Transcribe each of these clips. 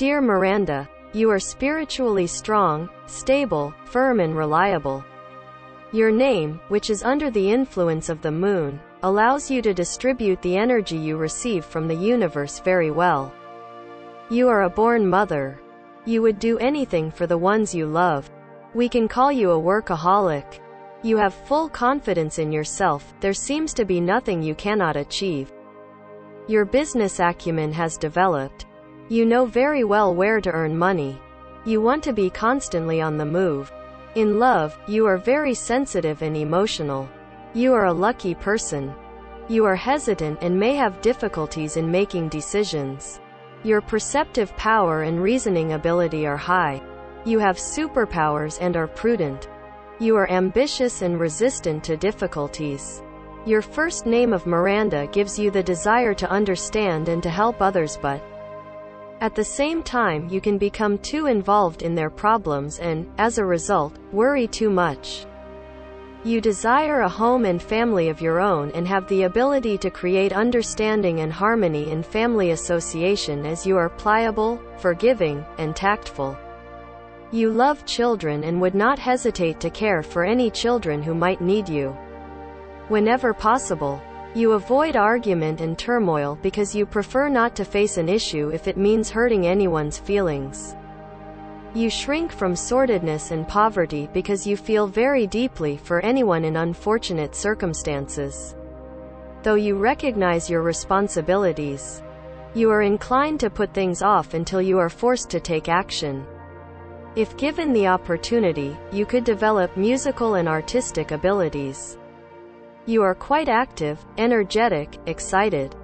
Dear Miranda, you are spiritually strong, stable, firm and reliable. Your name, which is under the influence of the moon, allows you to distribute the energy you receive from the universe very well. You are a born mother. You would do anything for the ones you love. We can call you a workaholic. You have full confidence in yourself. There seems to be nothing you cannot achieve. Your business acumen has developed. You know very well where to earn money. You want to be constantly on the move. In love, you are very sensitive and emotional. You are a lucky person. You are hesitant and may have difficulties in making decisions. Your perceptive power and reasoning ability are high. You have superpowers and are prudent. You are ambitious and resistant to difficulties. Your first name of Miranda gives you the desire to understand and to help others, but at the same time you can become too involved in their problems and, as a result, worry too much. You desire a home and family of your own and have the ability to create understanding and harmony in family association as you are pliable, forgiving, and tactful. You love children and would not hesitate to care for any children who might need you. Whenever possible, you avoid argument and turmoil because you prefer not to face an issue if it means hurting anyone's feelings. You shrink from sordidness and poverty because you feel very deeply for anyone in unfortunate circumstances. Though you recognize your responsibilities, you are inclined to put things off until you are forced to take action. If given the opportunity, you could develop musical and artistic abilities. You are quite active, energetic, excited,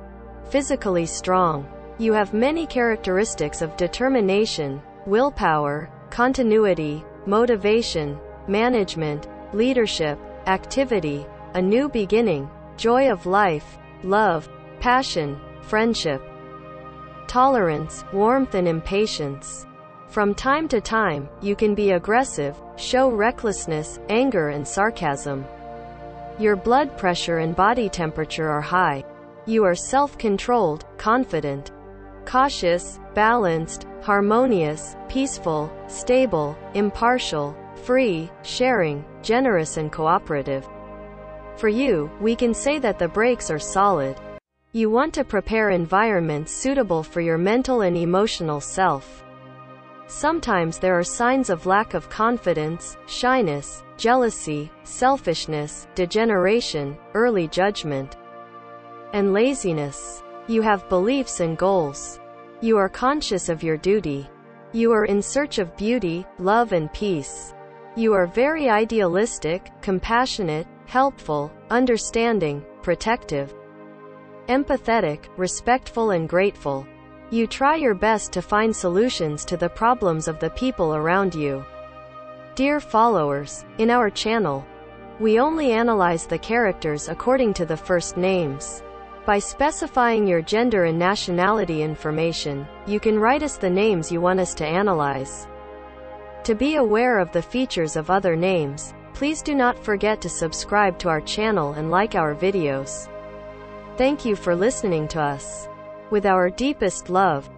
physically strong. You have many characteristics of determination, willpower, continuity, motivation, management, leadership, activity, a new beginning, joy of life, love, passion, friendship, tolerance, warmth and impatience. From time to time, you can be aggressive, show recklessness, anger and sarcasm. Your blood pressure and body temperature are high. You are self-controlled, confident, cautious, balanced, harmonious, peaceful, stable, impartial, free, sharing, generous and cooperative. For you, we can say that the brakes are solid. You want to prepare environments suitable for your mental and emotional self. Sometimes there are signs of lack of confidence, shyness, jealousy, selfishness, degeneration, early judgment, and laziness. You have beliefs and goals. You are conscious of your duty. You are in search of beauty, love and peace. You are very idealistic, compassionate, helpful, understanding, protective, empathetic, respectful and grateful. You try your best to find solutions to the problems of the people around you. Dear followers, in our channel, we only analyze the characters according to the first names. By specifying your gender and nationality information, you can write us the names you want us to analyze. To be aware of the features of other names, please do not forget to subscribe to our channel and like our videos. Thank you for listening to us. With our deepest love.